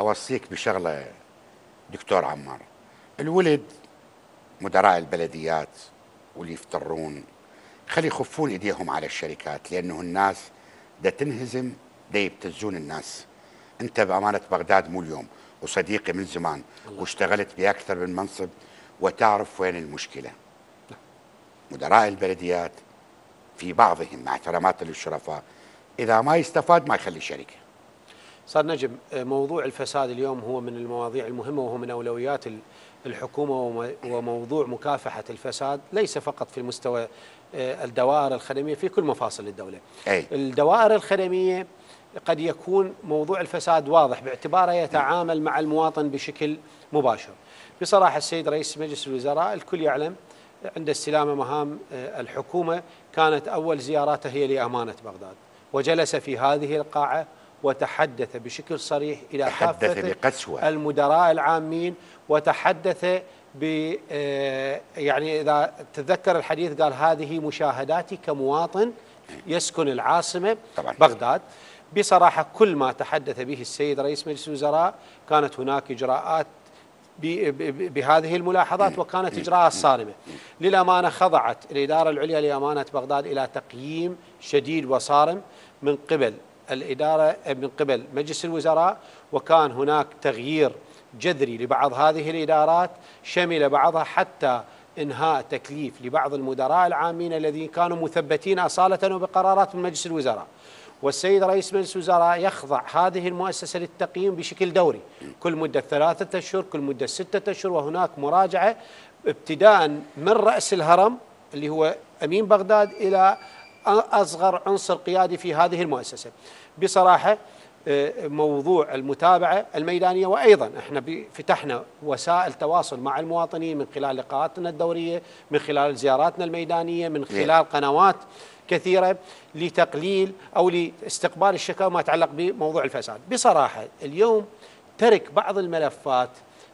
أوصيك بشغلة دكتور عمار، الولد مدراء البلديات واللي يفترون خلي يخفون ايديهم على الشركات، لأنه الناس دا تنهزم دا يبتزون الناس. أنت بأمانة بغداد مو اليوم وصديقي من زمان واشتغلت بأكثر من منصب وتعرف وين المشكلة. مدراء البلديات في بعضهم مع احترامات للشرفاء إذا ما يستفاد ما يخلي شركة. صار نجم موضوع الفساد اليوم هو من المواضيع المهمة وهو من أولويات الحكومة، وموضوع مكافحة الفساد ليس فقط في المستوى الدوائر الخدمية، في كل مفاصل الدولة. الدوائر الخدمية قد يكون موضوع الفساد واضح باعتباره يتعامل مع المواطن بشكل مباشر. بصراحة السيد رئيس مجلس الوزراء الكل يعلم عند استلامه مهام الحكومة كانت أول زياراته هي لأمانة بغداد، وجلس في هذه القاعة وتحدث بشكل صريح إلى كافة المدراء العامين، وتحدث يعني إذا تتذكر الحديث قال هذه مشاهداتي كمواطن يسكن العاصمة طبعاً بغداد. بصراحة كل ما تحدث به السيد رئيس مجلس الوزراء كانت هناك إجراءات بهذه الملاحظات، وكانت إجراءات صارمة. للأمانة خضعت الإدارة العليا لأمانة بغداد إلى تقييم شديد وصارم من قبل الإدارة من قبل مجلس الوزراء، وكان هناك تغيير جذري لبعض هذه الإدارات شمل بعضها حتى إنهاء تكليف لبعض المدراء العامين الذين كانوا مثبتين أصالة وبقرارات من مجلس الوزراء. والسيد رئيس مجلس الوزراء يخضع هذه المؤسسة للتقييم بشكل دوري كل مدة 3 أشهر، كل مدة 6 أشهر، وهناك مراجعة ابتداء من رأس الهرم اللي هو أمين بغداد إلى أصغر عنصر قيادي في هذه المؤسسة. بصراحة موضوع المتابعة الميدانية، وأيضا احنا فتحنا وسائل تواصل مع المواطنين من خلال لقاءاتنا الدورية، من خلال زياراتنا الميدانية، من خلال قنوات كثيرة لتقليل أو لاستقبال الشكاوى ما يتعلق بموضوع الفساد. بصراحة اليوم ترك بعض الملفات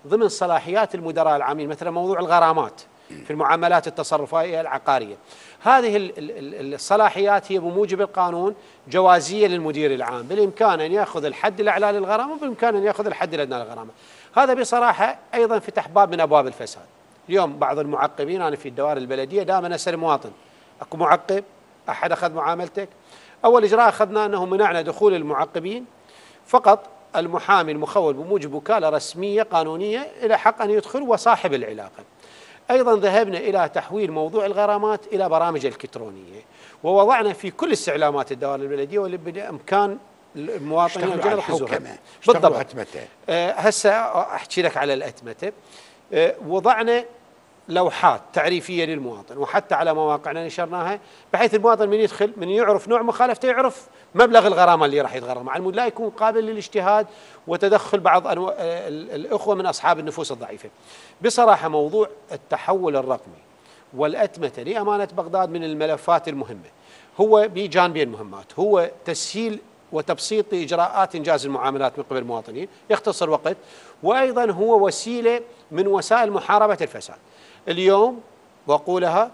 ضمن صلاحيات المدراء العامين، مثلا موضوع الغرامات في المعاملات التصرفية العقارية، هذه الصلاحيات هي بموجب القانون جوازية للمدير العام، بالإمكان أن يأخذ الحد الأعلى للغرامة وبالإمكان أن يأخذ الحد الأدنى للغرامة. هذا بصراحة أيضا فتح باب من أبواب الفساد. اليوم بعض المعقبين، أنا في الدوائر البلدية دائما أسأل المواطن أكو معقب؟ أحد أخذ معاملتك؟ أول إجراء أخذنا أنه منعنا دخول المعقبين، فقط المحامي المخول بموجب وكالة رسمية قانونية إلى حق أن يدخل وصاحب العلاقة. أيضا ذهبنا إلى تحويل موضوع الغرامات إلى برامج إلكترونية، ووضعنا في كل استعلامات الدوائر البلدية واللي بإمكان المواطنين الجنرال حزوها بالضبط أتمتة. هسه أحكي لك على الأتمتة. وضعنا لوحات تعريفية للمواطن، وحتى على مواقعنا نشرناها بحيث المواطن من يدخل من يعرف نوع مخالفته يعرف مبلغ الغرامة اللي راح يتغرم، على المود لا يكون قابل للاجتهاد وتدخل بعض الأخوة من أصحاب النفوس الضعيفة. بصراحة موضوع التحول الرقمي والأتمتة لأمانة بغداد من الملفات المهمة، هو بجانبين مهمات، هو تسهيل وتبسيط إجراءات إنجاز المعاملات من قبل المواطنين يختصر وقت، وأيضا هو وسيلة من وسائل محاربة الفساد. اليوم وقولها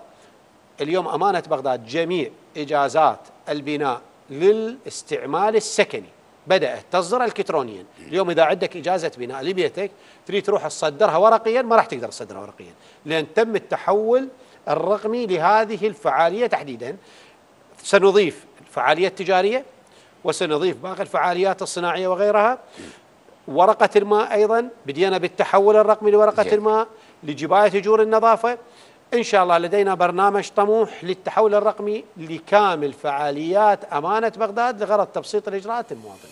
اليوم أمانة بغداد جميع إجازات البناء للاستعمال السكني بدأت تصدر إلكترونيا. اليوم إذا عندك إجازة بناء لبيتك تريد تروح تصدرها ورقيا ما راح تقدر تصدرها ورقيا، لأن تم التحول الرقمي لهذه الفعالية تحديدا. سنضيف الفعالية التجارية وسنضيف باقي الفعاليات الصناعية وغيرها. ورقة الماء أيضا بدينا بالتحول الرقمي لورقة الماء، لجباية أجور النظافة. إن شاء الله لدينا برنامج طموح للتحول الرقمي لكامل فعاليات أمانة بغداد لغرض تبسيط الإجراءات المواطنة.